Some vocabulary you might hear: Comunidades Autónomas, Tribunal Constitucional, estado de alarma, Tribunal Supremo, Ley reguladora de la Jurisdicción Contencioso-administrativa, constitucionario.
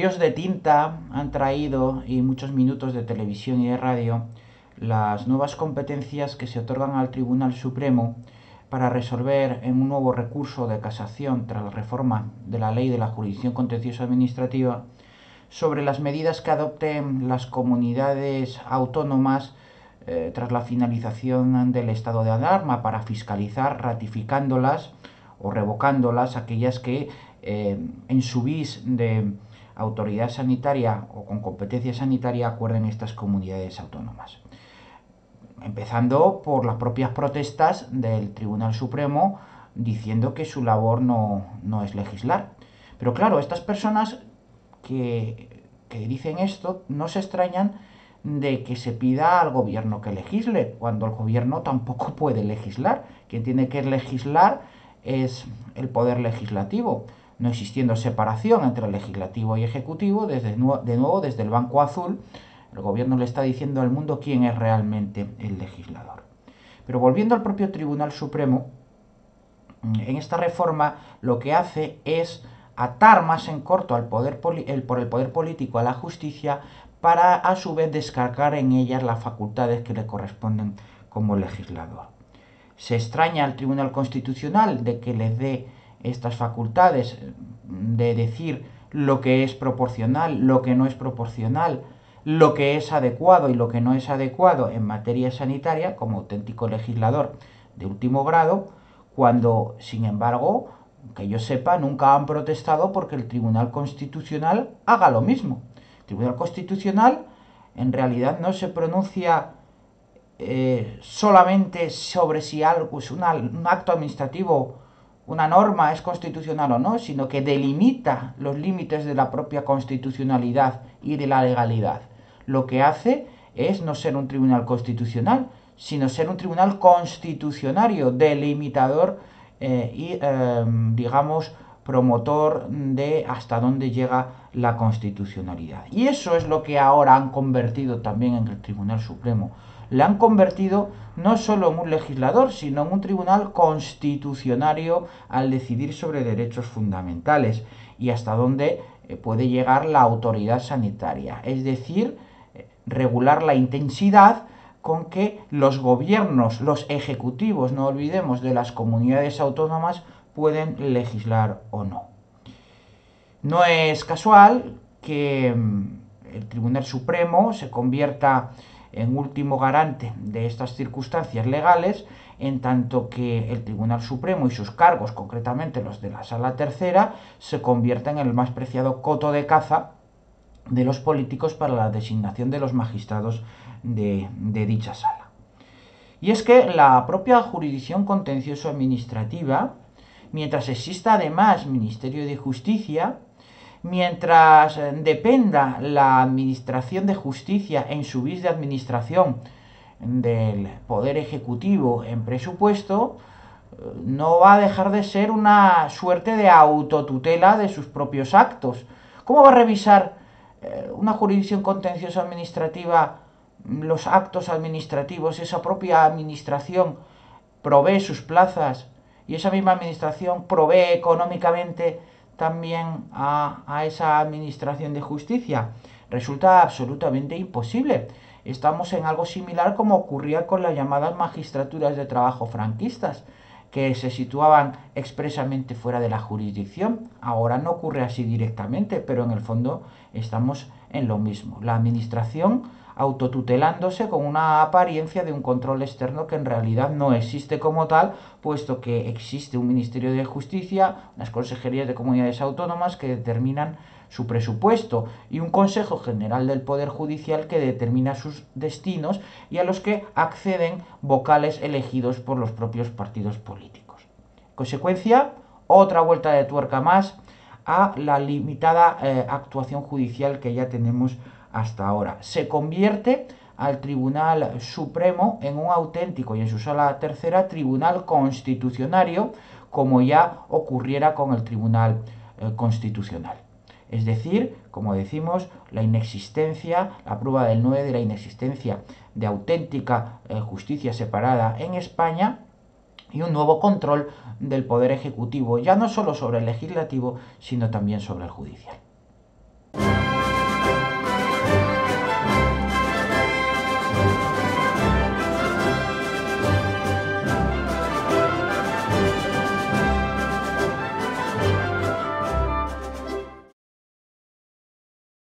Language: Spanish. ríos de tinta han traído, y muchos minutos de televisión y de radio, las nuevas competencias que se otorgan al Tribunal Supremo para resolver en un nuevo recurso de casación tras la reforma de la Ley de la Jurisdicción Contencioso-administrativa sobre las medidas que adopten las comunidades autónomas tras la finalización del estado de alarma, para fiscalizar ratificándolas o revocándolas aquellas que en su vis de autoridad sanitaria o con competencia sanitaria acuerden estas comunidades autónomas. Empezando por las propias protestas del Tribunal Supremo diciendo que su labor no es legislar. Pero claro, estas personas que dicen esto no se extrañan de que se pida al gobierno que legisle, cuando el gobierno tampoco puede legislar. Quien tiene que legislar es el poder legislativo, no existiendo separación entre el legislativo y ejecutivo. De nuevo desde el Banco Azul, el gobierno le está diciendo al mundo quién es realmente el legislador. Pero volviendo al propio Tribunal Supremo, en esta reforma lo que hace es atar más en corto por el poder político a la justicia, para a su vez descargar en ellas las facultades que le corresponden como legislador. Se extraña al Tribunal Constitucional de que les dé estas facultades de decir lo que es proporcional, lo que no es proporcional, lo que es adecuado y lo que no es adecuado en materia sanitaria, como auténtico legislador de último grado, cuando, sin embargo, que yo sepa, nunca han protestado porque el Tribunal Constitucional haga lo mismo. El Tribunal Constitucional en realidad no se pronuncia solamente sobre si algo es un acto administrativo, una norma es constitucional o no, sino que delimita los límites de la propia constitucionalidad y de la legalidad. Lo que hace es no ser un tribunal constitucional, sino ser un tribunal constitucionario, delimitador y digamos, promotor de hasta dónde llega la constitucionalidad. Y eso es lo que ahora han convertido también en el Tribunal Supremo. Le han convertido no solo en un legislador, sino en un tribunal constitucionario al decidir sobre derechos fundamentales y hasta dónde puede llegar la autoridad sanitaria. Es decir, regular la intensidad con que los gobiernos, los ejecutivos, no olvidemos, de las comunidades autónomas pueden legislar o no. No es casual que el Tribunal Supremo se convierta en último garante de estas circunstancias legales, en tanto que el Tribunal Supremo y sus cargos, concretamente los de la Sala Tercera, se convierten en el más preciado coto de caza de los políticos para la designación de los magistrados de dicha sala. Y es que la propia jurisdicción contencioso-administrativa, mientras exista además Ministerio de Justicia, mientras dependa la Administración de Justicia en su vis de administración del Poder Ejecutivo en presupuesto, no va a dejar de ser una suerte de autotutela de sus propios actos. ¿Cómo va a revisar una jurisdicción contencioso administrativa los actos administrativos? Esa propia administración provee sus plazas y esa misma administración provee económicamente también a esa administración de justicia. Resulta absolutamente imposible. Estamos en algo similar como ocurría con las llamadas magistraturas de trabajo franquistas, que se situaban expresamente fuera de la jurisdicción. Ahora no ocurre así directamente, pero en el fondo estamos en lo mismo. La administración autotutelándose con una apariencia de un control externo que en realidad no existe como tal, puesto que existe un Ministerio de Justicia, unas consejerías de comunidades autónomas que determinan su presupuesto y un Consejo General del Poder Judicial que determina sus destinos y a los que acceden vocales elegidos por los propios partidos políticos. En consecuencia, otra vuelta de tuerca más a la limitada actuación judicial que ya tenemos hasta ahora. Se convierte al Tribunal Supremo en un auténtico, y en su sala tercera, tribunal constitucionario, como ya ocurriera con el Tribunal Constitucional. Es decir, como decimos, la inexistencia, la prueba del 9 de la inexistencia de auténtica justicia separada en España, y un nuevo control del Poder Ejecutivo, ya no solo sobre el legislativo, sino también sobre el judicial.